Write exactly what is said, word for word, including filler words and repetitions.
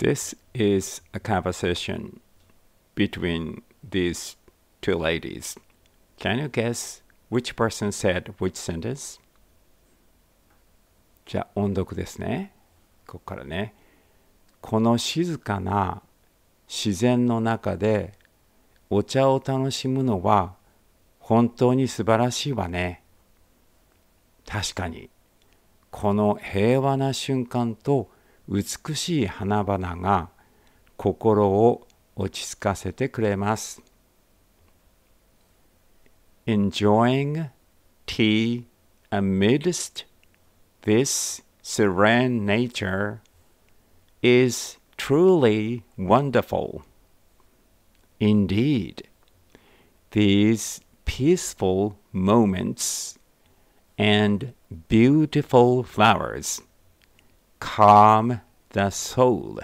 This is a conversation between these two ladies. Can you guess which person said which sentence? じゃあ音読ですね。ここからね。この静かな自然の中でお茶を楽しむのは本当に素晴らしいわね。確かに、この平和な瞬間と美しい花々が心を落ち着かせてくれます。Enjoying tea amidst this serene nature is truly wonderful. Indeed, these peaceful moments and beautiful flowers calm the soul.